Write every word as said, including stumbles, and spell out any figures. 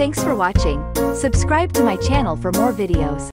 Thanks for watching. Subscribe to my channel for more videos.